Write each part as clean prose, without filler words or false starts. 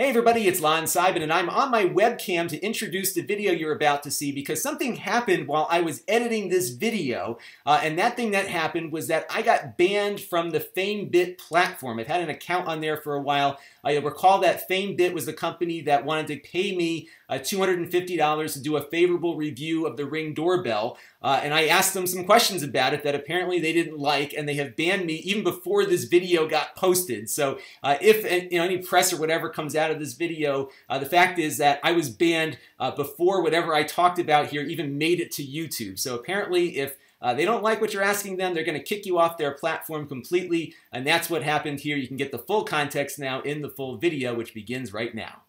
Hey everybody, it's Lon Seidman, and I'm on my webcam to introduce the video you're about to see because something happened while I was editing this video, and that thing that happened was that I got banned from the FameBit platform. I've had an account on there for a while. You'll recall that FameBit was the company that wanted to pay me $250 to do a favorable review of the Ring Doorbell, and I asked them some questions about it that apparently they didn't like, and they have banned me even before this video got posted. So if any press or whatever comes out of this video, the fact is that I was banned before whatever I talked about here even made it to YouTube. So apparently if they don't like what you're asking them, they're going to kick you off their platform completely, and that's what happened here. You can get the full context now in the full video, which begins right now.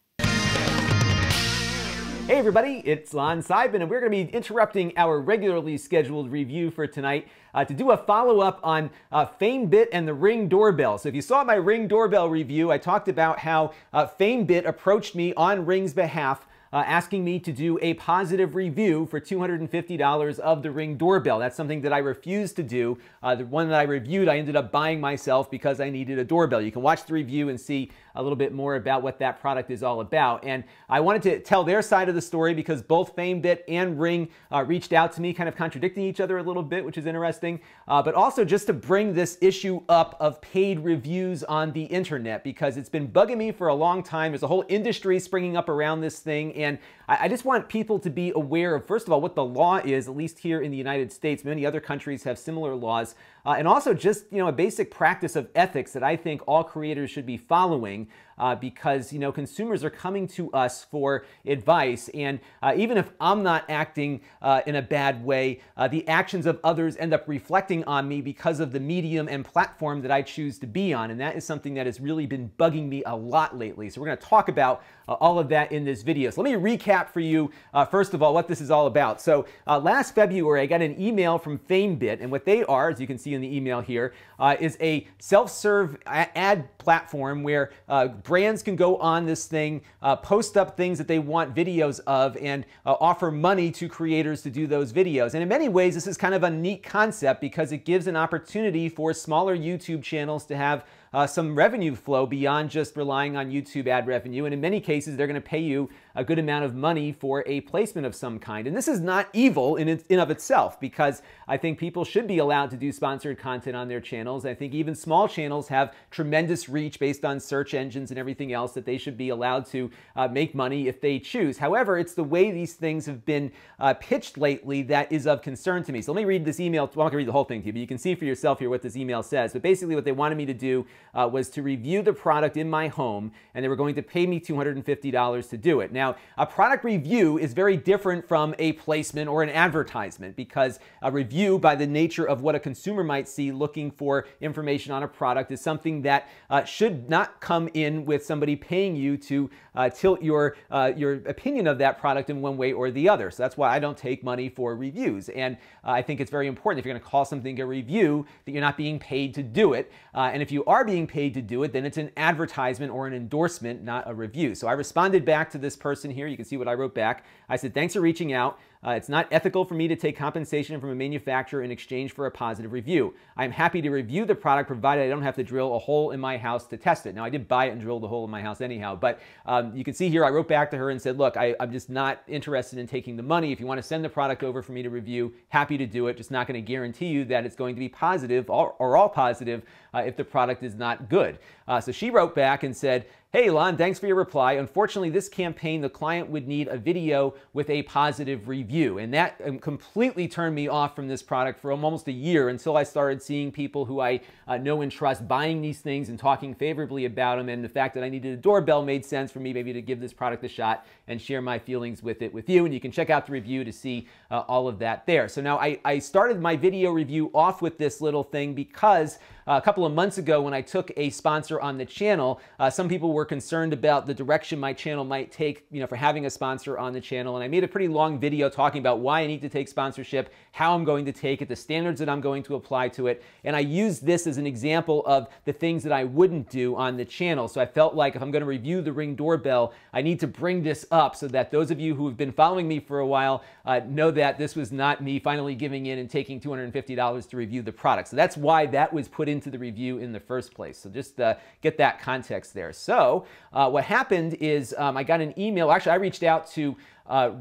Hey everybody, it's Lon Seidman, and we're going to be interrupting our regularly scheduled review for tonight to do a follow-up on FameBit and the Ring Doorbell. So if you saw my Ring Doorbell review, I talked about how FameBit approached me on Ring's behalf, asking me to do a positive review for $250 of the Ring Doorbell. That's something that I refused to do. The one that I reviewed, I ended up buying myself because I needed a doorbell. You can watch the review and see a little bit more about what that product is all about. And I wanted to tell their side of the story because both FameBit and Ring reached out to me, kind of contradicting each other a little bit, which is interesting. But also just to bring this issue up of paid reviews on the internet, because it's been bugging me for a long time. There's a whole industry springing up around this thing. And I just want people to be aware of, first of all, what the law is, at least here in the United States. Many other countries have similar laws. And also just, a basic practice of ethics that I think all creators should be following because, consumers are coming to us for advice. And even if I'm not acting in a bad way, the actions of others end up reflecting on me because of the medium and platform that I choose to be on. And that is something that has really been bugging me a lot lately. So we're going to talk about all of that in this video. So let me recap for you, first of all, what this is all about. So last February, I got an email from FameBit, and what they are, as you can see in the email here, is a self-serve ad platform where brands can go on this thing, post up things that they want videos of, and offer money to creators to do those videos. And in many ways, this is kind of a neat concept because it gives an opportunity for smaller YouTube channels to have some revenue flow beyond just relying on YouTube ad revenue. And in many cases, they're going to pay you a good amount of money for a placement of some kind. And this is not evil in of itself, because I think people should be allowed to do sponsored content on their channels. I think even small channels have tremendous reach based on search engines and everything else that they should be allowed to make money if they choose. However, it's the way these things have been pitched lately that is of concern to me. So let me read this email. Well, I'm not going to read the whole thing to you, but you can see for yourself here what this email says. But basically what they wanted me to do was to review the product in my home, and they were going to pay me $250 to do it. Now, a product review is very different from a placement or an advertisement, because a review, by the nature of what a consumer might see looking for information on a product, is something that should not come in with somebody paying you to tilt your opinion of that product in one way or the other. So that's why I don't take money for reviews. And I think it's very important, if you're going to call something a review, that you're not being paid to do it. And if you are being paid to do it, then it's an advertisement or an endorsement, not a review. So I responded back to this person here. You can see what I wrote back. I said, thanks for reaching out. It's not ethical for me to take compensation from a manufacturer in exchange for a positive review. I'm happy to review the product provided I don't have to drill a hole in my house to test it. Now, I did buy it and drilled a hole in my house anyhow, but you can see here I wrote back to her and said, look, I'm just not interested in taking the money. If you want to send the product over for me to review, happy to do it. Just not going to guarantee you that it's going to be positive or all positive if the product is not good. So she wrote back and said, hey Lon, thanks for your reply. Unfortunately, this campaign, the client would need a video with a positive review. And that completely turned me off from this product for almost a year, until I started seeing people who I know and trust buying these things and talking favorably about them. And the fact that I needed a doorbell made sense for me maybe to give this product a shot and share my feelings with it with you. And you can check out the review to see all of that there. So now I started my video review off with this little thing because a couple of months ago when I took a sponsor on the channel, some people were concerned about the direction my channel might take, for having a sponsor on the channel. And I made a pretty long video talking about why I need to take sponsorship, how I'm going to take it, the standards that I'm going to apply to it. And I used this as an example of the things that I wouldn't do on the channel. So I felt like if I'm going to review the Ring Doorbell, I need to bring this up so that those of you who have been following me for a while know that this was not me finally giving in and taking $250 to review the product. So that's why that was put in into the review in the first place. So just get that context there. So what happened is I got an email. Actually, I reached out to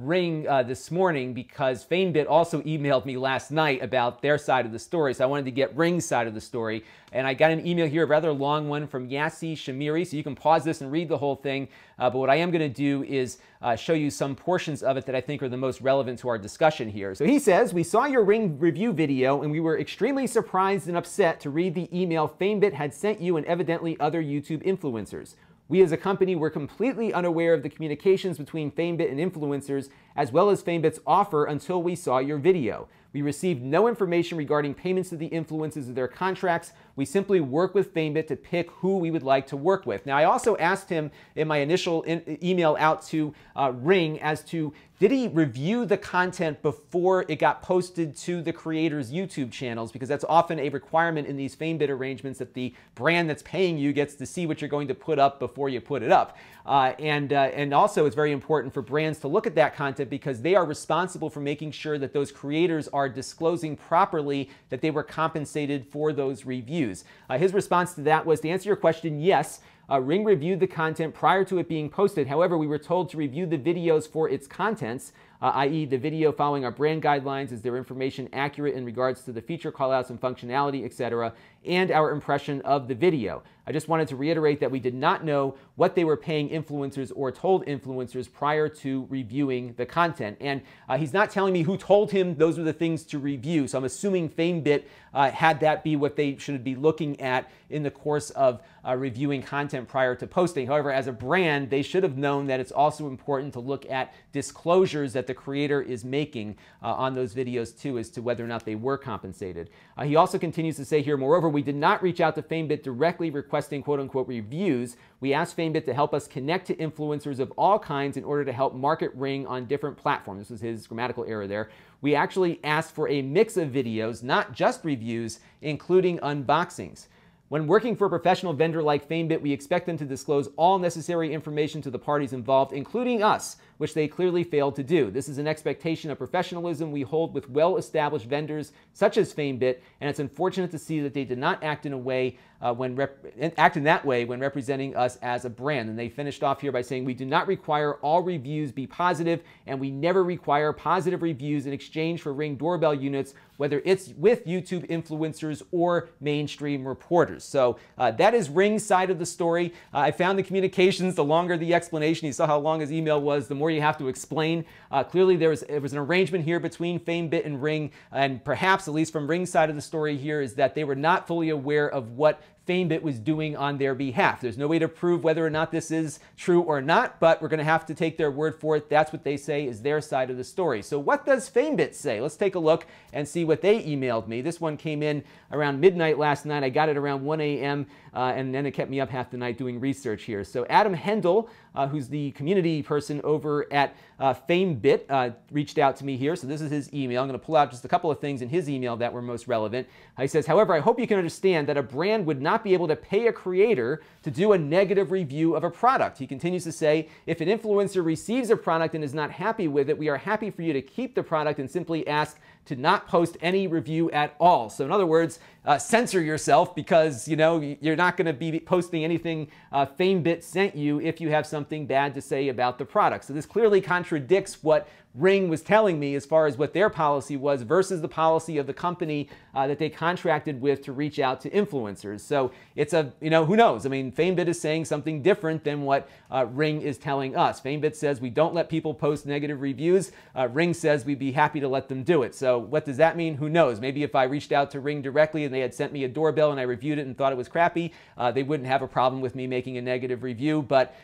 Ring this morning because FameBit also emailed me last night about their side of the story. So I wanted to get Ring's side of the story. And I got an email here, a rather long one from Yassi Shamiri. So you can pause this and read the whole thing. But what I am going to do is show you some portions of it that I think are the most relevant to our discussion here. So he says, we saw your Ring review video and we were extremely surprised and upset to read the email FameBit had sent you and evidently other YouTube influencers. We as a company were completely unaware of the communications between FameBit and influencers, as well as FameBit's offer until we saw your video. We received no information regarding payments to the influencers or their contracts. We simply work with FameBit to pick who we would like to work with. Now, I also asked him in my initial email out to Ring as to, did he review the content before it got posted to the creators' YouTube channels? Because that's often a requirement in these FameBit arrangements that the brand that's paying you gets to see what you're going to put up before you put it up. And also, it's very important for brands to look at that content because they are responsible for making sure that those creators are disclosing properly that they were compensated for those reviews. His response to that was, to answer your question, yes. Ring reviewed the content prior to it being posted. However, we were told to review the videos for its contents, i.e. the video following our brand guidelines, is their information accurate in regards to the feature callouts and functionality, etc., and our impression of the video. I just wanted to reiterate that we did not know what they were paying influencers or told influencers prior to reviewing the content. And he's not telling me who told him those were the things to review, so I'm assuming FameBit had that be what they should be looking at in the course of reviewing content prior to posting. However, as a brand, they should have known that it's also important to look at disclosures that the creator is making on those videos too, as to whether or not they were compensated. He also continues to say here, moreover, we did not reach out to FameBit directly requesting quote-unquote reviews. We asked FameBit to help us connect to influencers of all kinds in order to help market Ring on different platforms. This was his grammatical error there. We actually asked for a mix of videos, not just reviews, including unboxings. When working for a professional vendor like FameBit, we expect them to disclose all necessary information to the parties involved, including us, which they clearly failed to do. This is an expectation of professionalism we hold with well-established vendors such as FameBit, and it's unfortunate to see that they did not act in a way when representing us as a brand. And they finished off here by saying, we do not require all reviews be positive, and we never require positive reviews in exchange for Ring Doorbell units, whether it's with YouTube influencers or mainstream reporters. So that is Ring's side of the story. I found the communications, the longer the explanation, you saw how long his email was, the more you have to explain. Clearly there was an arrangement here between FameBit and Ring, and perhaps, at least from Ring's side of the story here, is that they were not fully aware of what FameBit was doing on their behalf. There's no way to prove whether or not this is true or not, but we're going to have to take their word for it. That's what they say is their side of the story. So what does FameBit say? Let's take a look and see what they emailed me. This one came in around midnight last night. I got it around 1 a.m. And then it kept me up half the night doing research here. So Adam Hendle, who's the community person over at FameBit, reached out to me here. So this is his email. I'm going to pull out just a couple of things in his email that were most relevant. He says, however, I hope you can understand that a brand would not be able to pay a creator to do a negative review of a product. He continues to say, if an influencer receives a product and is not happy with it, we are happy for you to keep the product and simply ask to not post any review at all. So in other words, censor yourself, because you know you're not going to be posting anything FameBit sent you if you have something bad to say about the product. So this clearly contradicts what Ring was telling me as far as what their policy was versus the policy of the company that they contracted with to reach out to influencers. So it's a, you know, who knows? I mean, FameBit is saying something different than what Ring is telling us. FameBit says we don't let people post negative reviews. Ring says we'd be happy to let them do it. So what does that mean? Who knows? Maybe if I reached out to Ring directly and they had sent me a doorbell and I reviewed it and thought it was crappy, they wouldn't have a problem with me making a negative review. But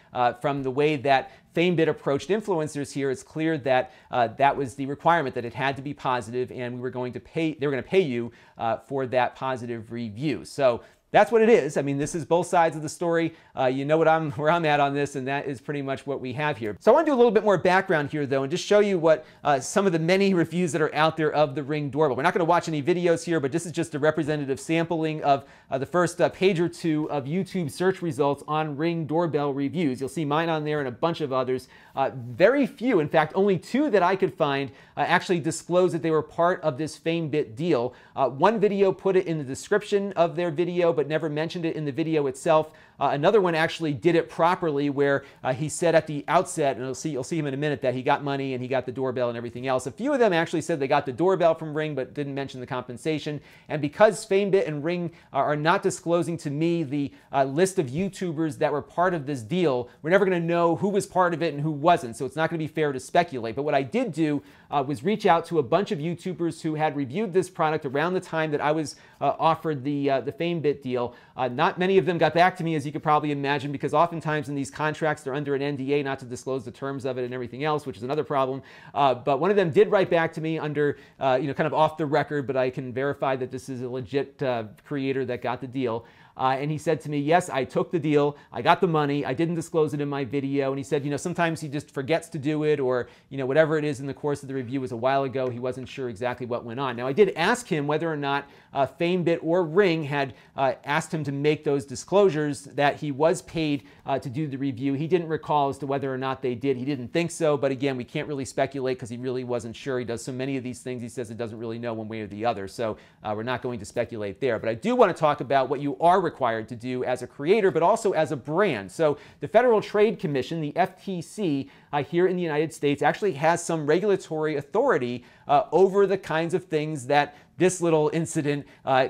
from the way that FameBit approached influencers here, it's clear that that was the requirement, that it had to be positive, and we were going to pay. They were going to pay you for that positive review. So that's what it is. I mean, this is both sides of the story. You know what where I'm at on this, and that is pretty much what we have here. So I want to do a little bit more background here, though, and just show you what some of the many reviews that are out there of the Ring Doorbell. We're not going to watch any videos here, but this is just a representative sampling of the first page or two of YouTube search results on Ring Doorbell reviews. You'll see mine on there and a bunch of others. Very few, in fact, only two that I could find actually disclosed that they were part of this FameBit deal. One video put it in the description of their video, but never mentioned it in the video itself. Another one actually did it properly, where he said at the outset, and you'll see him in a minute, that he got money and he got the doorbell and everything else. A few of them actually said they got the doorbell from Ring, but didn't mention the compensation. And because FameBit and Ring are not disclosing to me the list of YouTubers that were part of this deal, we're never going to know who was part of it and who wasn't. So it's not going to be fair to speculate. But what I did do was reach out to a bunch of YouTubers who had reviewed this product around the time that I was offered the FameBit deal. Not many of them got back to me, as you could probably imagine, because oftentimes in these contracts, they're under an NDA not to disclose the terms of it and everything else, which is another problem. But one of them did write back to me under, kind of off the record, but I can verify that this is a legit creator that got the deal. And he said to me, yes, I took the deal. I got the money. I didn't disclose it in my video. And he said, sometimes he just forgets to do it, or, whatever it is in the course of the review. It was a while ago. He wasn't sure exactly what went on. Now, I did ask him whether or not FameBit or Ring had asked him to make those disclosures that he was paid to do the review. He didn't recall as to whether or not they did. He didn't think so. But again, we can't really speculate because he really wasn't sure. He does so many of these things. He says he doesn't really know one way or the other. So we're not going to speculate there. But I do want to talk about what you are required to do as a creator, but also as a brand. So the Federal Trade Commission, the FTC, here in the United States actually has some regulatory authority over the kinds of things that this little incident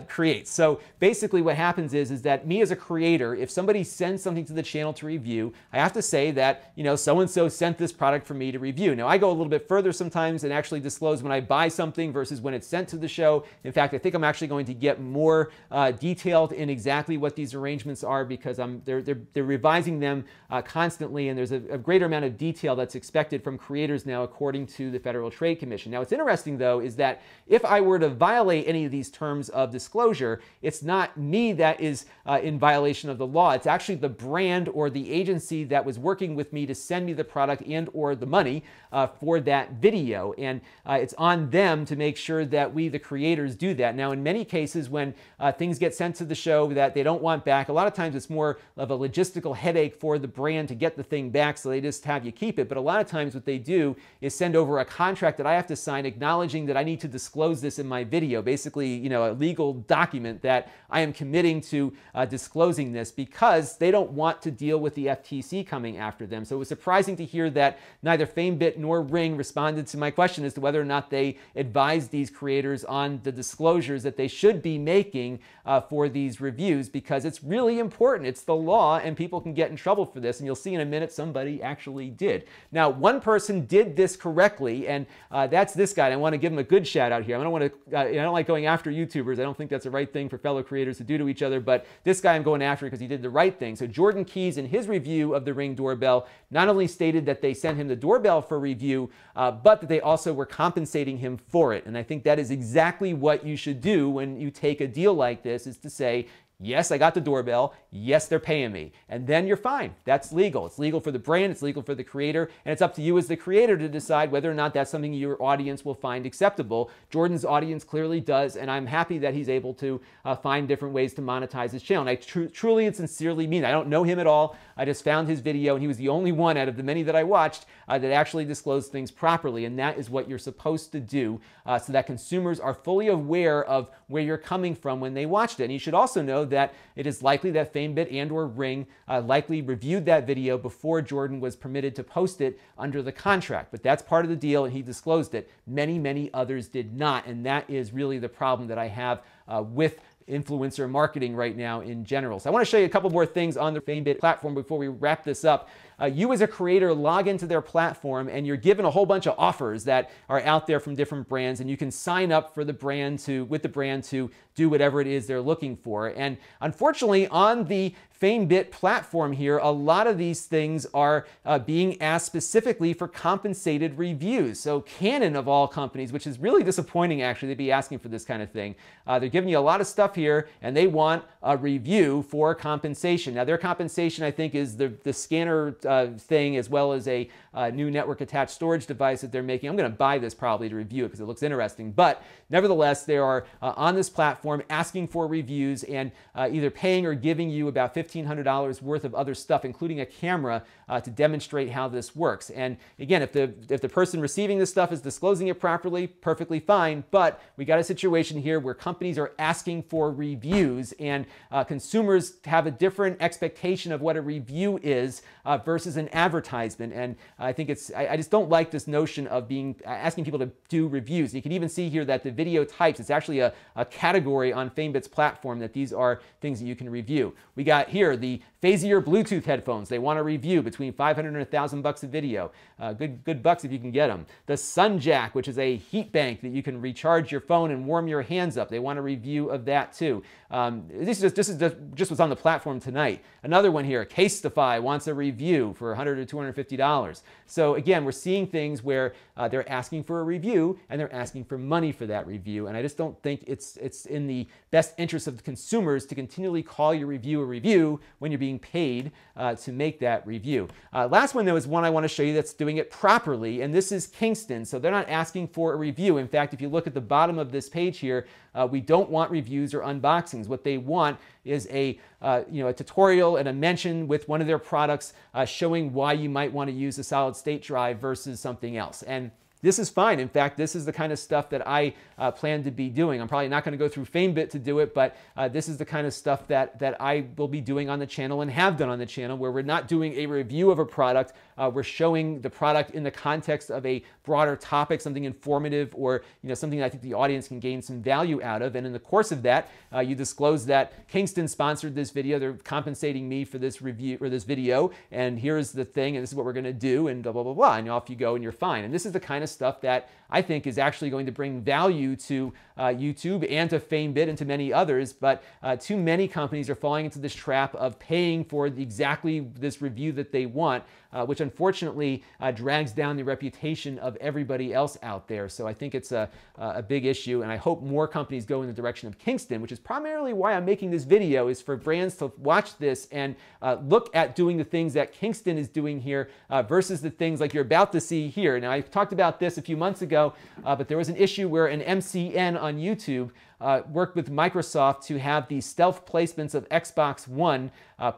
creates. So basically what happens is that me as a creator, if somebody sends something to the channel to review, I have to say that, so-and-so sent this product for me to review. Now, I go a little bit further sometimes and actually disclose when I buy something versus when it's sent to the show. In fact, I think I'm actually going to get more detailed in exactly what these arrangements are, because they're revising them constantly, and there's a greater amount of detail that's expected from creators now according to the Federal Trade Commission. Now, what's interesting, though, is that if I were to violate any of these terms of disclosure, it's not me that is in violation of the law. It's actually the brand or the agency that was working with me to send me the product and or the money for that video. And it's on them to make sure that we, the creators, do that. Now, in many cases, when things get sent to the show that they don't want back, a lot of times it's more of a logistical headache for the brand to get the thing back, so they just have you keep it. But a lot of times what they do is send over a contract that I have to sign acknowledging that I need to disclose this in my video. Basically, a legal document that I am committing to disclosing this, because they don't want to deal with the FTC coming after them. So it was surprising to hear that neither FameBit nor Ring responded to my question as to whether or not they advised these creators on the disclosures that they should be making for these reviews, because it's really important. It's the law, and people can get in trouble for this. And you'll see in a minute somebody actually did. Now, one person did this correctly, and that's this guy. And I want to give him a good shout out here. I don't want to I don't like going after YouTubers. I don't think that's the right thing for fellow creators to do to each other, but this guy I'm going after because he did the right thing. So Jordan Keys, in his review of the Ring Doorbell, not only stated that they sent him the doorbell for review, but that they also were compensating him for it. And I think that is exactly what you should do when you take a deal like this, is to say, yes, I got the doorbell. Yes, they're paying me. And then you're fine. That's legal. It's legal for the brand. It's legal for the creator. And it's up to you as the creator to decide whether or not that's something your audience will find acceptable. Jordan's audience clearly does, and I'm happy that he's able to find different ways to monetize his channel. And I truly and sincerely mean it. I don't know him at all. I just found his video, and he was the only one out of the many that I watched that actually disclosed things properly. And that is what you're supposed to do, so that consumers are fully aware of where you're coming from when they watched it. And you should also know that it is likely that FameBit and or Ring likely reviewed that video before Jordan was permitted to post it under the contract. But that's part of the deal, and he disclosed it. Many, many others did not, and that is really the problem that I have with influencer marketing right now in general. So I want to show you a couple more things on the FameBit platform before we wrap this up. you as a creator log into their platform and you're given a whole bunch of offers that are out there from different brands, and you can sign up for the brand to do whatever it is they're looking for. And unfortunately, on the FameBit platform here, a lot of these things are being asked specifically for compensated reviews. So Canon, of all companies, which is really disappointing actually, they'd be asking for this kind of thing. They're giving you a lot of stuff here and they want a review for compensation. Now their compensation, I think, is the scanner thing, as well as a new network attached storage device that they're making. I'm gonna buy this probably to review it because it looks interesting, but nevertheless, they are on this platform asking for reviews and either paying or giving you about $1,500 worth of other stuff, including a camera, to demonstrate how this works. And again, if the person receiving this stuff is disclosing it properly, perfectly fine, but we got a situation here where companies are asking for reviews, and consumers have a different expectation of what a review is versus an advertisement. And I think I just don't like this notion of asking people to do reviews. You can even see here that the video types, it's actually a category on FameBit's platform that these are things that you can review. We got here the Phazeer Bluetooth headphones. They want to review between $500 and $1,000 a video. Good bucks if you can get them. The SunJack, which is a heat bank that you can recharge your phone and warm your hands up. They want a review of that too. This is just what's on the platform tonight. Another one here, Casetify wants a review for $100 to $250. So again, we're seeing things where they're asking for a review and they're asking for money for that review. And I just don't think it's in the best interest of the consumers to continually call your review a review when you're being paid to make that review. Last one though is one I want to show you that's doing it properly, and this is Kingston. So they're not asking for a review. In fact, if you look at the bottom of this page here, we don't want reviews or unboxings. What they want is a tutorial and a mention with one of their products showing why you might want to use a solid state drive versus something else. And this is fine. In fact, this is the kind of stuff that I plan to be doing. I'm probably not going to go through FameBit to do it, but this is the kind of stuff that I will be doing on the channel and have done on the channel, where we're not doing a review of a product. We're showing the product in the context of a broader topic, something informative, or something that I think the audience can gain some value out of. And in the course of that, you disclose that Kingston sponsored this video. They're compensating me for this review or this video, and here's the thing, and this is what we're going to do, and blah, blah, blah, blah. And off you go, and you're fine. And this is the kind of stuff that I think is actually going to bring value to YouTube and to FameBit and to many others, but too many companies are falling into this trap of paying for exactly this review that they want, which unfortunately drags down the reputation of everybody else out there. So I think it's a big issue, and I hope more companies go in the direction of Kingston, which is primarily why I'm making this video, is for brands to watch this and look at doing the things that Kingston is doing here versus the things like you're about to see here. Now, I talked about this a few months ago, but there was an issue where an MCN on YouTube worked with Microsoft to have the stealth placements of Xbox One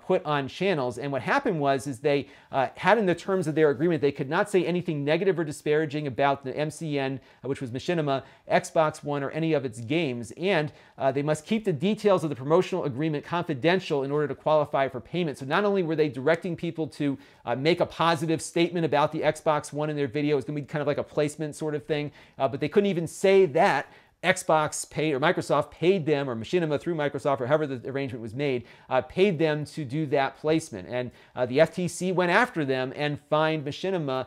put on channels. And what happened was they had in the terms of their agreement, they could not say anything negative or disparaging about the MCN, which was Machinima, Xbox One, or any of its games. And they must keep the details of the promotional agreement confidential in order to qualify for payment. So not only were they directing people to make a positive statement about the Xbox One in their video, it's going to be kind of like a placement sort of thing, but they couldn't even say that Xbox paid, or Microsoft paid them, or Machinima through Microsoft, or however the arrangement was made, paid them to do that placement. And the FTC went after them and fined Machinima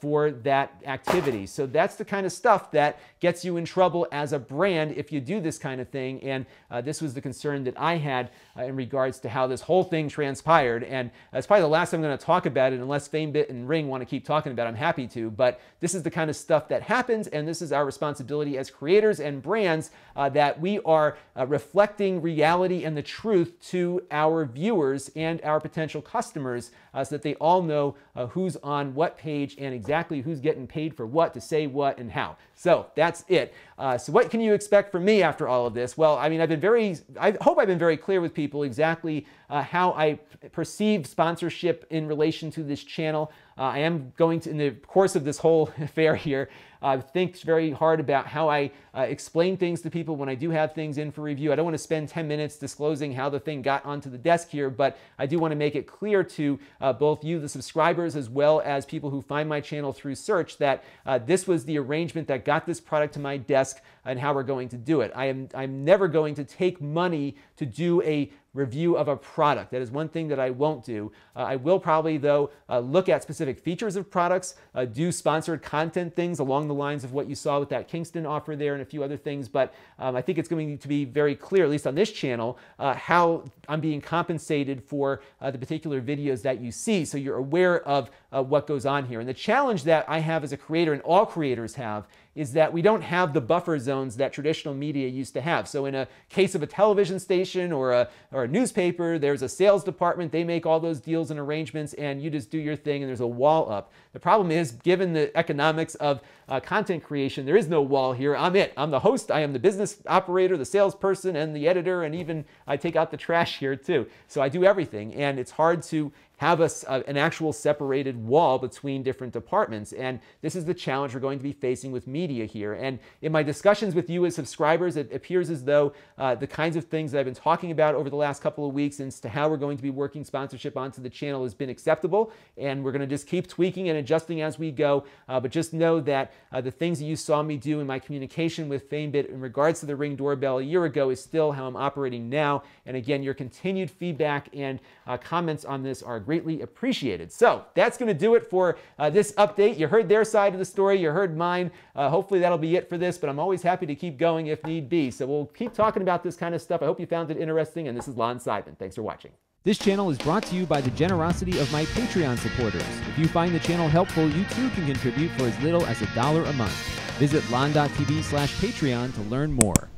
for that activity. So that's the kind of stuff that gets you in trouble as a brand if you do this kind of thing. And this was the concern that I had in regards to how this whole thing transpired. And that's probably the last time I'm going to talk about it, unless FameBit and Ring want to keep talking about it. I'm happy to, but this is the kind of stuff that happens, and this is our responsibility as creators and brands, that we are reflecting reality and the truth to our viewers and our potential customers, so that they all know who's on what page and exactly who's getting paid for what, to say what, and how. So that's it. So what can you expect from me after all of this? Well, I mean, I hope I've been very clear with people exactly how I perceive sponsorship in relation to this channel. I am going to, in the course of this whole affair here, think very hard about how I explain things to people when I do have things in for review. I don't want to spend 10 minutes disclosing how the thing got onto the desk here, but I do want to make it clear to both you, the subscribers, as well as people who find my channel through search, that this was the arrangement that got this product to my desk. and how we're going to do it. I'm never going to take money to do a review of a product. That is one thing that I won't do. I will probably, though, look at specific features of products, do sponsored content things along the lines of what you saw with that Kingston offer there and a few other things, but I think it's going to be very clear, at least on this channel, how I'm being compensated for the particular videos that you see, so you're aware of what goes on here. And the challenge that I have as a creator, and all creators have, is that we don't have the buffer zones that traditional media used to have. So in a case of a television station or a newspaper, there's a sales department, they make all those deals and arrangements, and you just do your thing, and there's a wall up. The problem is, given the economics of content creation, there is no wall here. I'm it. I'm the host. I am the business operator, the salesperson, and the editor, and even I take out the trash here too. So I do everything, and it's hard to have an actual separated wall between different departments. And this is the challenge we're going to be facing with media here. And in my discussions with you as subscribers, it appears as though the kinds of things that I've been talking about over the last couple of weeks as to how we're going to be working sponsorship onto the channel has been acceptable. And we're going to just keep tweaking and adjusting as we go. But just know that the things that you saw me do in my communication with FameBit in regards to the Ring Doorbell a year ago is still how I'm operating now. And again, your continued feedback and comments on this are greatly appreciated. So that's going to do it for this update. You heard their side of the story. You heard mine. Hopefully that'll be it for this, but I'm always happy to keep going if need be. So we'll keep talking about this kind of stuff. I hope you found it interesting, and this is Lon Seidman. Thanks for watching. This channel is brought to you by the generosity of my Patreon supporters. If you find the channel helpful, you too can contribute for as little as $1 a month. Visit lon.tv/Patreon to learn more.